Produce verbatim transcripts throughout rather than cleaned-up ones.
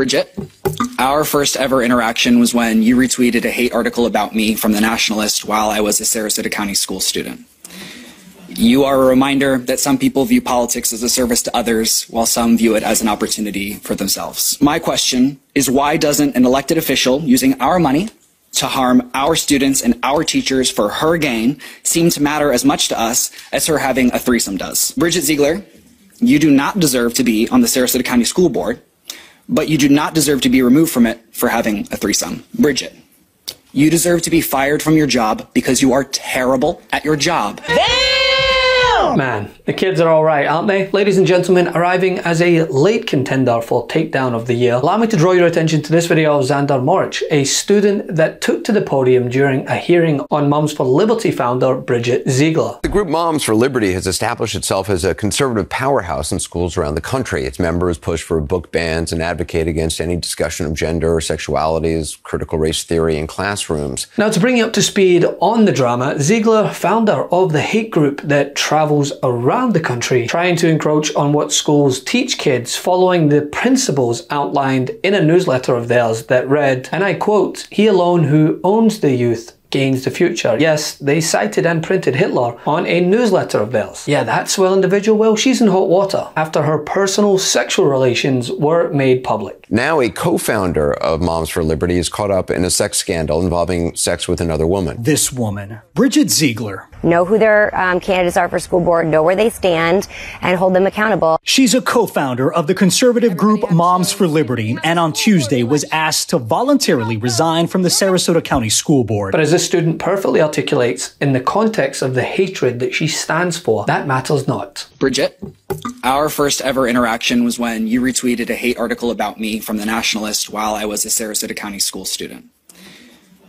Bridget, our first ever interaction was when you retweeted a hate article about me from The Nationalist while I was a Sarasota County school student. You are a reminder that some people view politics as a service to others, while some view it as an opportunity for themselves. My question is, why doesn't an elected official using our money to harm our students and our teachers for her gain seem to matter as much to us as her having a threesome does? Bridget Ziegler, you do not deserve to be on the Sarasota County School Board, but you do not deserve to be removed from it for having a threesome. Bridget, you deserve to be fired from your job because you are terrible at your job. Man, the kids are all right, aren't they? Ladies and gentlemen, arriving as a late contender for Takedown of the Year, allow me to draw your attention to this video of Xander March, a student that took to the podium during a hearing on Moms for Liberty founder Bridget Ziegler. The group Moms for Liberty has established itself as a conservative powerhouse in schools around the country. Its members push for book bans and advocate against any discussion of gender or sexuality as critical race theory in classrooms. Now, to bring you up to speed on the drama, Ziegler, founder of the hate group that travels around the country trying to encroach on what schools teach kids, following the principles outlined in a newsletter of theirs that read, and I quote, "He alone who owns the youth gains the future." Yes, they cited and printed Hitler on a newsletter of theirs. Yeah, that swell individual, well, she's in hot water after her personal sexual relations were made public. Now, a co-founder of Moms for Liberty is caught up in a sex scandal involving sex with another woman. This woman, Bridget Ziegler. Know who their um, candidates are for school board, know where they stand, and hold them accountable. She's a co-founder of the conservative group Moms for Liberty, and on Tuesday was asked to voluntarily resign from the Sarasota County School Board. But as student perfectly articulates in the context of the hatred that she stands for, that matters not. Bridget, our first ever interaction was when you retweeted a hate article about me from The Nationalist while I was a Sarasota County school student.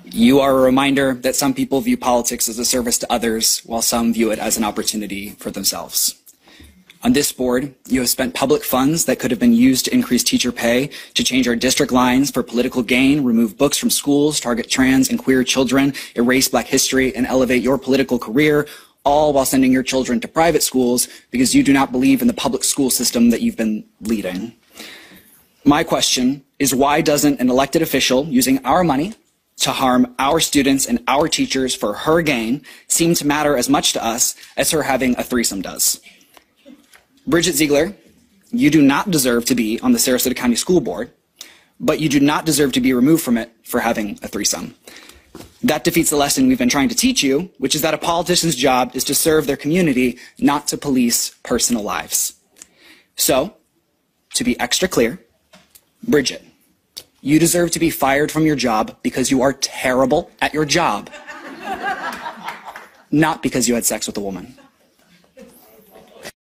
You are a reminder that some people view politics as a service to others, while some view it as an opportunity for themselves. On this board, you have spent public funds that could have been used to increase teacher pay, to change our district lines for political gain, remove books from schools, target trans and queer children, erase Black history, and elevate your political career, all while sending your children to private schools because you do not believe in the public school system that you've been leading. My question is, why doesn't an elected official using our money to harm our students and our teachers for her gain seem to matter as much to us as her having a threesome does? Bridget Ziegler, you do not deserve to be on the Sarasota County School Board, but you do not deserve to be removed from it for having a threesome. That defeats the lesson we've been trying to teach you, which is that a politician's job is to serve their community, not to police personal lives. So, to be extra clear, Bridget, you deserve to be fired from your job because you are terrible at your job, not because you had sex with a woman.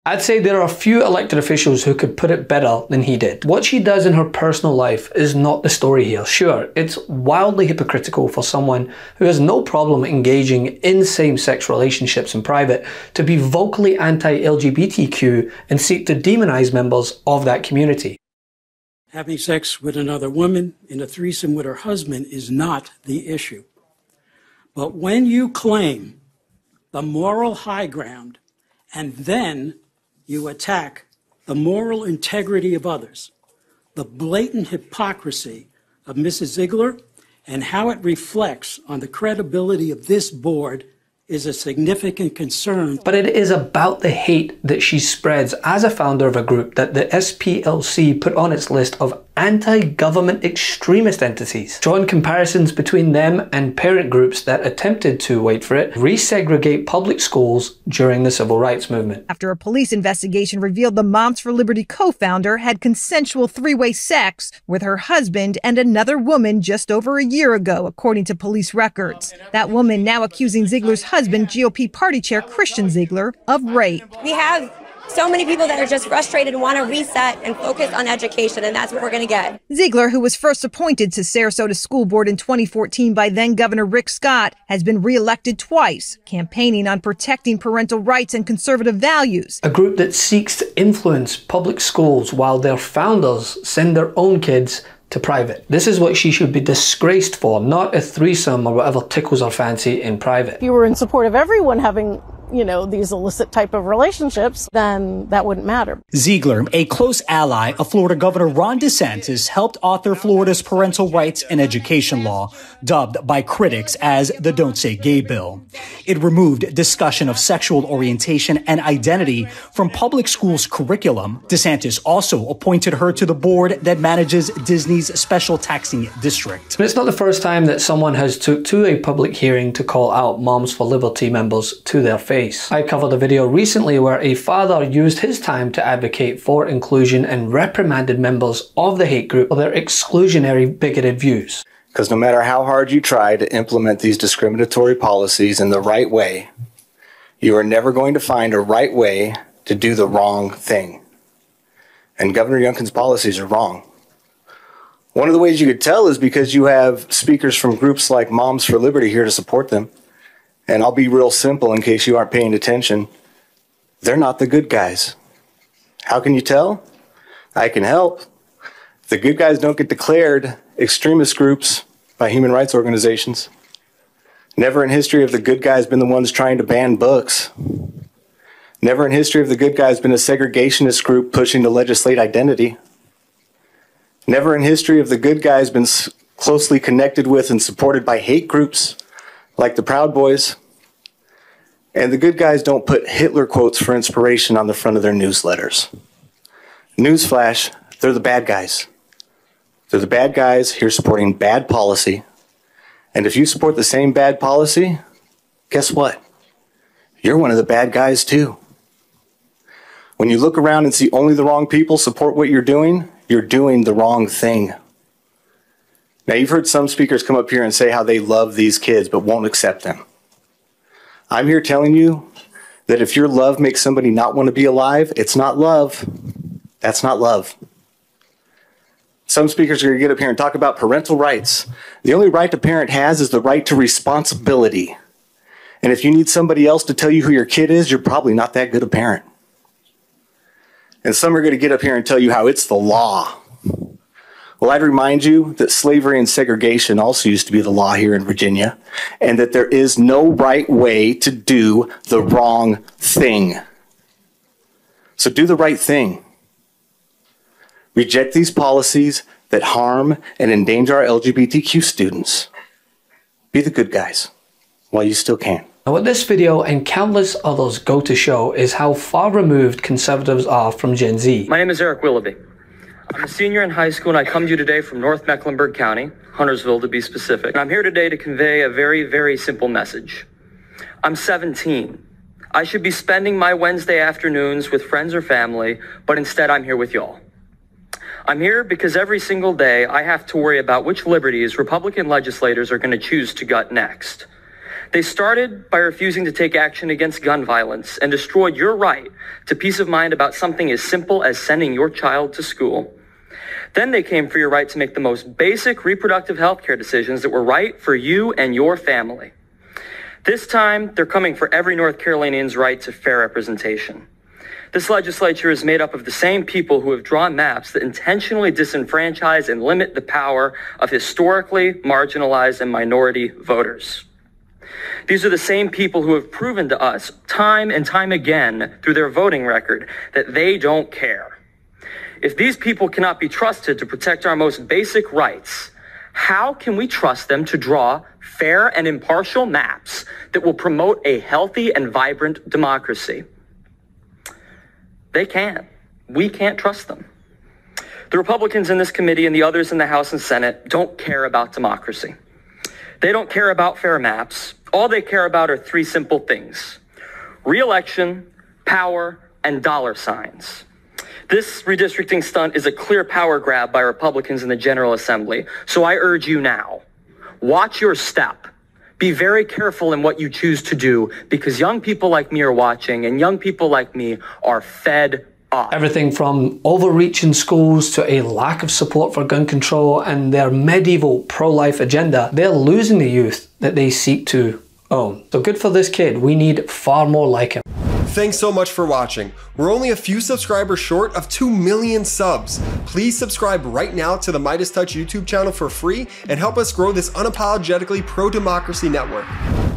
I'd say there are few elected officials who could put it better than he did. What she does in her personal life is not the story here. Sure, it's wildly hypocritical for someone who has no problem engaging in same-sex relationships in private to be vocally anti-L G B T Q and seek to demonize members of that community. Having sex with another woman in a threesome with her husband is not the issue. But when you claim the moral high ground and then you attack the moral integrity of others, the blatant hypocrisy of Missus Ziegler, and how it reflects on the credibility of this board is a significant concern. But it is about the hate that she spreads as a founder of a group that the S P L C put on its list of anti-government extremist entities, drawing comparisons between them and parent groups that attempted to, wait for it, resegregate public schools during the civil rights movement. After a police investigation revealed the Moms for Liberty co-founder had consensual three-way sex with her husband and another woman just over a year ago, according to police records. That woman now accusing Ziegler's husband, G O P party chair Christian Ziegler, of rape. We have so many people that are just frustrated and want to reset and focus on education, and that's what we're going to get. Ziegler, who was first appointed to Sarasota School Board in twenty fourteen by then-Governor Rick Scott, has been re-elected twice, campaigning on protecting parental rights and conservative values. A group that seeks to influence public schools while their founders send their own kids to private. This is what she should be disgraced for, not a threesome or whatever tickles her fancy in private. You were in support of everyone having you know, these illicit type of relationships, then that wouldn't matter. Ziegler, a close ally of Florida Governor Ron DeSantis, helped author Florida's parental rights and education law, dubbed by critics as the Don't Say Gay bill. It removed discussion of sexual orientation and identity from public schools' curriculum. DeSantis also appointed her to the board that manages Disney's special taxing district. But it's not the first time that someone has took to a public hearing to call out Moms for Liberty members to their face. I covered a video recently where a father used his time to advocate for inclusion and reprimanded members of the hate group for their exclusionary, bigoted views. Because no matter how hard you try to implement these discriminatory policies in the right way, you are never going to find a right way to do the wrong thing. And Governor Youngkin's policies are wrong. One of the ways you could tell is because you have speakers from groups like Moms for Liberty here to support them. And I'll be real simple in case you aren't paying attention. They're not the good guys. How can you tell? I can help. The good guys don't get declared extremist groups by human rights organizations. Never in history have the good guys been the ones trying to ban books. Never in history have the good guys been a segregationist group pushing to legislate identity. Never in history have the good guys been closely connected with and supported by hate groups like the Proud Boys. And the good guys don't put Hitler quotes for inspiration on the front of their newsletters. Newsflash, they're the bad guys. They're the bad guys here supporting bad policy. And if you support the same bad policy, guess what? You're one of the bad guys too. When you look around and see only the wrong people support what you're doing, you're doing the wrong thing. Now, you've heard some speakers come up here and say how they love these kids but won't accept them. I'm here telling you that if your love makes somebody not want to be alive, it's not love. That's not love. Some speakers are going to get up here and talk about parental rights. The only right a parent has is the right to responsibility. And if you need somebody else to tell you who your kid is, you're probably not that good a parent. And some are going to get up here and tell you how it's the law. Well, I'd remind you that slavery and segregation also used to be the law here in Virginia, and that there is no right way to do the wrong thing. So do the right thing. Reject these policies that harm and endanger our L G B T Q students. Be the good guys while you still can. Now, what this video and countless others go to show is how far removed conservatives are from Gen Z. My name is Eric Willoughby. I'm a senior in high school, and I come to you today from North Mecklenburg County, Huntersville to be specific. And I'm here today to convey a very, very simple message. I'm seventeen. I should be spending my Wednesday afternoons with friends or family, but instead I'm here with y'all. I'm here because every single day I have to worry about which liberties Republican legislators are going to choose to gut next. They started by refusing to take action against gun violence and destroyed your right to peace of mind about something as simple as sending your child to school. Then they came for your right to make the most basic reproductive health care decisions that were right for you and your family. This time, they're coming for every North Carolinian's right to fair representation. This legislature is made up of the same people who have drawn maps that intentionally disenfranchise and limit the power of historically marginalized and minority voters. These are the same people who have proven to us time and time again through their voting record that they don't care. If these people cannot be trusted to protect our most basic rights, how can we trust them to draw fair and impartial maps that will promote a healthy and vibrant democracy? They can't. We can't trust them. The Republicans in this committee and the others in the House and Senate don't care about democracy. They don't care about fair maps. All they care about are three simple things: re-election, power, and dollar signs. This redistricting stunt is a clear power grab by Republicans in the General Assembly. So I urge you now, watch your step. Be very careful in what you choose to do, because young people like me are watching, and young people like me are fed up. Everything from overreach in schools to a lack of support for gun control and their medieval pro-life agenda, they're losing the youth that they seek to own. So good for this kid. We need far more like him. Thanks so much for watching. We're only a few subscribers short of two million subs. Please subscribe right now to the Midas Touch YouTube channel for free and help us grow this unapologetically pro-democracy network.